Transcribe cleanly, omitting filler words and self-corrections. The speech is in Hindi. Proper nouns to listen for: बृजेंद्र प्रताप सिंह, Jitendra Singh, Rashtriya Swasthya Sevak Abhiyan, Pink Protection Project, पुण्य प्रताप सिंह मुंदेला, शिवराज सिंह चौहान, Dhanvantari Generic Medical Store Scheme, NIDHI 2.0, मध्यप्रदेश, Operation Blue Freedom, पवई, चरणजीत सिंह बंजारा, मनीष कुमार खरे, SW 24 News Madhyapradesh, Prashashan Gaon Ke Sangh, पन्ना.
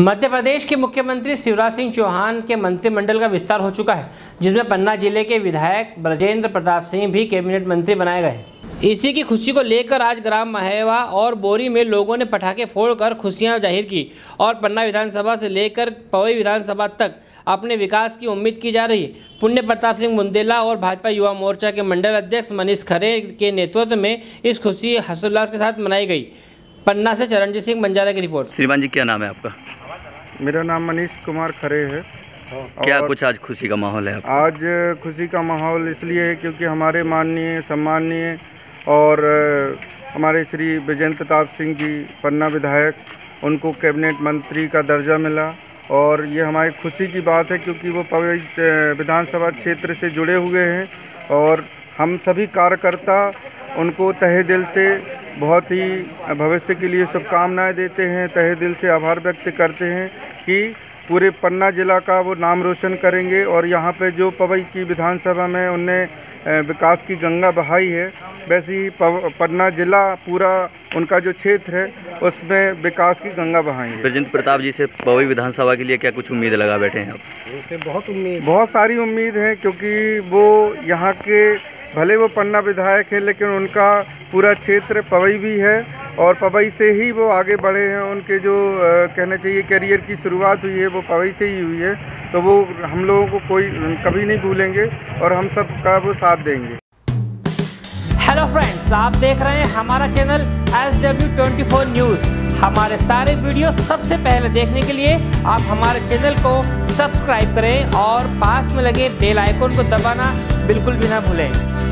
मध्य प्रदेश के मुख्यमंत्री शिवराज सिंह चौहान के मंत्रिमंडल का विस्तार हो चुका है, जिसमें पन्ना जिले के विधायक बृजेंद्र प्रताप सिंह भी कैबिनेट मंत्री बनाए गए। इसी की खुशी को लेकर आज ग्राम माहेवा और बोरी में लोगों ने पटाखे फोड़कर खुशियां जाहिर की और पन्ना विधानसभा से लेकर पवई विधानसभा तक अपने विकास की उम्मीद की जा रही है। पुण्य प्रताप सिंह मुंदेला और भाजपा युवा मोर्चा के मंडल अध्यक्ष मनीष खरे के नेतृत्व में इस खुशी हर्षोल्लास के साथ मनाई गई। पन्ना से चरणजीत सिंह बंजारा की रिपोर्ट। श्रीमान जी, क्या नाम है आपका? मेरा नाम मनीष कुमार खरे है। क्या कुछ आज खुशी का माहौल है आपका? आज खुशी का माहौल इसलिए है क्योंकि हमारे माननीय सम्माननीय और हमारे श्री बृजेंद्र प्रताप सिंह जी पन्ना विधायक, उनको कैबिनेट मंत्री का दर्जा मिला और ये हमारी खुशी की बात है क्योंकि वो पवई विधानसभा क्षेत्र से जुड़े हुए हैं और हम सभी कार्यकर्ता उनको तहे दिल से बहुत ही भविष्य के लिए शुभकामनाएं देते हैं, तहे दिल से आभार व्यक्त करते हैं कि पूरे पन्ना ज़िला का वो नाम रोशन करेंगे और यहाँ पे जो पवई की विधानसभा में उनने विकास की गंगा बहाई है, वैसे ही पन्ना ज़िला पूरा उनका जो क्षेत्र है उसमें विकास की गंगा बहाएंगे। बृजेंद्र प्रताप जी से पवई विधानसभा के लिए क्या कुछ उम्मीद लगा बैठे हैं आप? उनसे बहुत सारी उम्मीद है क्योंकि वो यहाँ के भले वो पन्ना विधायक हैं लेकिन उनका पूरा क्षेत्र पवई भी है और पवई से ही वो आगे बढ़े हैं। उनके जो कहना चाहिए करियर की शुरुआत हुई है वो पवई से ही हुई है, तो वो हम लोगों को कोई कभी नहीं भूलेंगे और हम सब का वो साथ देंगे। हेलो फ्रेंड्स, आप देख रहे हैं हमारा चैनल SW 24 न्यूज़। हमारे सारे वीडियो सबसे पहले देखने के लिए आप हमारे चैनल को सब्सक्राइब करें और पास में लगे बेल आइकन को दबाना बिल्कुल भी ना भूलें।